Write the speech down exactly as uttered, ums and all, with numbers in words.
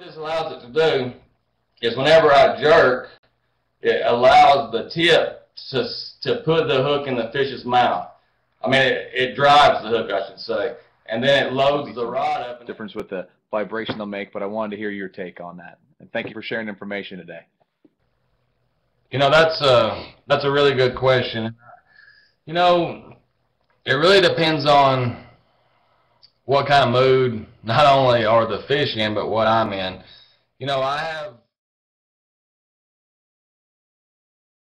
what this allows it to do is whenever I jerk, it allows the tip to, to put the hook in the fish's mouth. I mean, it, it drives the hook, I should say. And then it loads the rod up. Difference with the vibration they'll make, but I wanted to hear your take on that. And thank you for sharing information today. You know, that's a, that's a really good question. You know, it really depends on what kind of mood not only are the fish in, but what I'm in. You know, I have